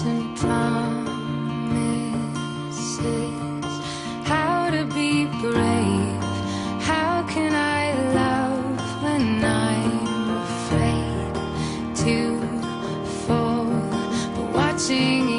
and promises. How to be brave? How can I love when I'm afraid to fall? But watching